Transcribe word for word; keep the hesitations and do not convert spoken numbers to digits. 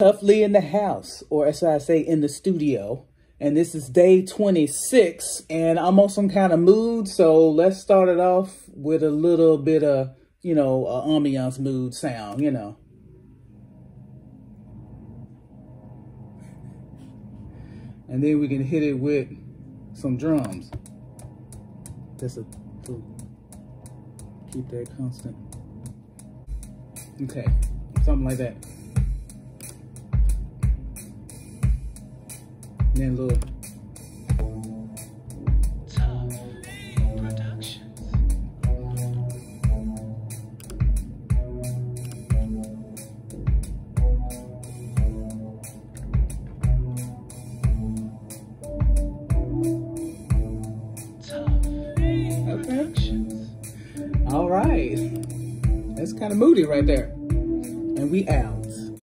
Toughly in the house, or as I say, in the studio. And this is day twenty-six, and I'm on some kind of mood, so let's start it off with a little bit of, you know, uh, ambiance mood sound, you know. And then we can hit it with some drums. That's a, keep that constant. Okay, something like that. And then look. Tough Productions. Tough Productions. Okay. All right. That's kind of moody right there. And we out.